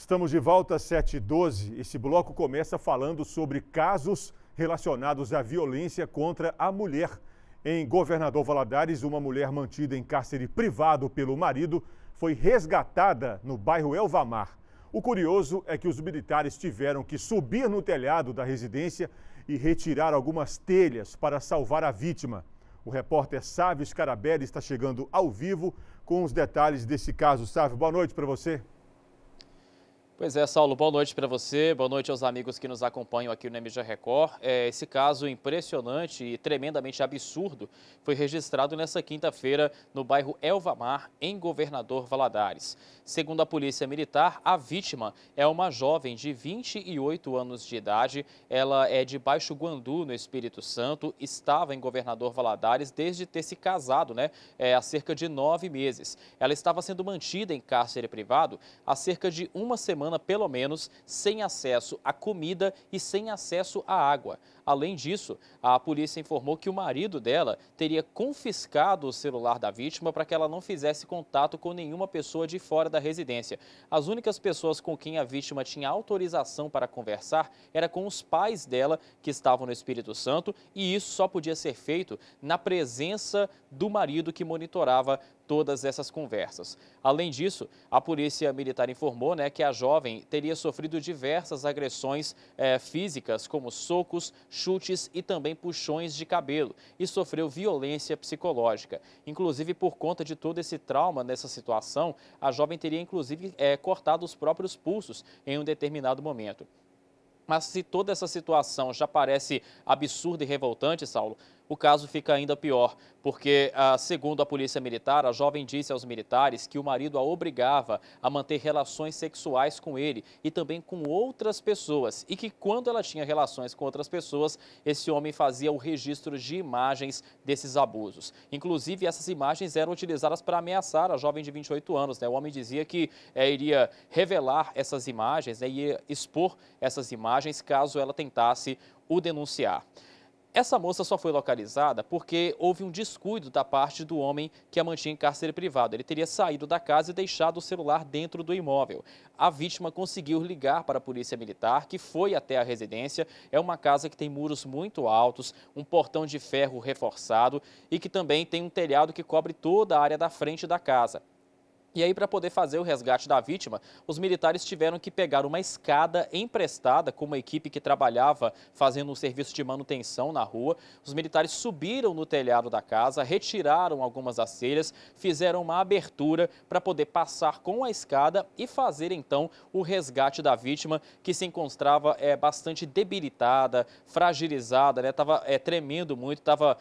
Estamos de volta às 7h12. Esse bloco começa falando sobre casos relacionados à violência contra a mulher. Em Governador Valadares, uma mulher mantida em cárcere privado pelo marido foi resgatada no bairro Elvamar. O curioso é que os militares tiveram que subir no telhado da residência e retirar algumas telhas para salvar a vítima. O repórter Sávio Scarabelli está chegando ao vivo com os detalhes desse caso. Sávio, boa noite para você. Pois é, Saulo, boa noite para você, boa noite aos amigos que nos acompanham aqui no MG Record. Esse caso impressionante e tremendamente absurdo foi registrado nesta quinta-feira no bairro Elvamar, em Governador Valadares. Segundo a Polícia Militar, a vítima é uma jovem de 28 anos de idade. Ela é de Baixo Guandu, no Espírito Santo, estava em Governador Valadares desde ter se casado, há cerca de 9 meses. Ela estava sendo mantida em cárcere privado há cerca de uma semana, pelo menos, sem acesso à comida e sem acesso à água. Além disso, a polícia informou que o marido dela teria confiscado o celular da vítima para que ela não fizesse contato com nenhuma pessoa de fora da residência. As únicas pessoas com quem a vítima tinha autorização para conversar era com os pais dela, que estavam no Espírito Santo, e isso só podia ser feito na presença do marido, que monitorava todas essas conversas. Além disso, a Polícia Militar informou, que a jovem teria sofrido diversas agressões físicas, como socos, chutes e também puxões de cabelo, e sofreu violência psicológica. Inclusive, por conta de todo esse trauma nessa situação, a jovem teria, inclusive, cortado os próprios pulsos em um determinado momento. Mas se toda essa situação já parece absurda e revoltante, Saulo, o caso fica ainda pior, porque, segundo a Polícia Militar, a jovem disse aos militares que o marido a obrigava a manter relações sexuais com ele e também com outras pessoas, e que quando ela tinha relações com outras pessoas, esse homem fazia o registro de imagens desses abusos. Inclusive, essas imagens eram utilizadas para ameaçar a jovem de 28 anos. O homem dizia que iria revelar essas imagens, iria expor essas imagens caso ela tentasse o denunciar. Essa moça só foi localizada porque houve um descuido da parte do homem que a mantinha em cárcere privado. Ele teria saído da casa e deixado o celular dentro do imóvel. A vítima conseguiu ligar para a Polícia Militar, que foi até a residência. É uma casa que tem muros muito altos, um portão de ferro reforçado e que também tem um telhado que cobre toda a área da frente da casa. E aí, para poder fazer o resgate da vítima, os militares tiveram que pegar uma escada emprestada com uma equipe que trabalhava fazendo um serviço de manutenção na rua. Os militares subiram no telhado da casa, retiraram algumas das telhas, fizeram uma abertura para poder passar com a escada e fazer, então, o resgate da vítima, que se encontrava bastante debilitada, fragilizada, estava tremendo muito, estava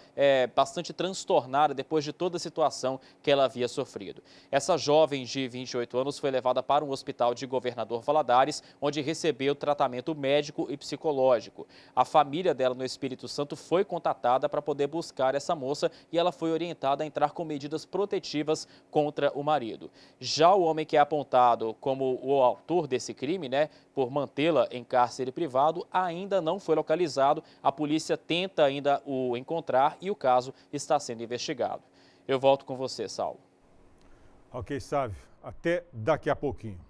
bastante transtornada depois de toda a situação que ela havia sofrido. Essa jovem de 28 anos foi levada para um hospital de Governador Valadares, onde recebeu tratamento médico e psicológico. A família dela no Espírito Santo foi contatada para poder buscar essa moça e ela foi orientada a entrar com medidas protetivas contra o marido. Já o homem que é apontado como o autor desse crime, por mantê-la em cárcere privado, ainda não foi localizado. A polícia tenta ainda o encontrar e o caso está sendo investigado. Eu volto com você, Saulo. Ok, Sávio. Até daqui a pouquinho.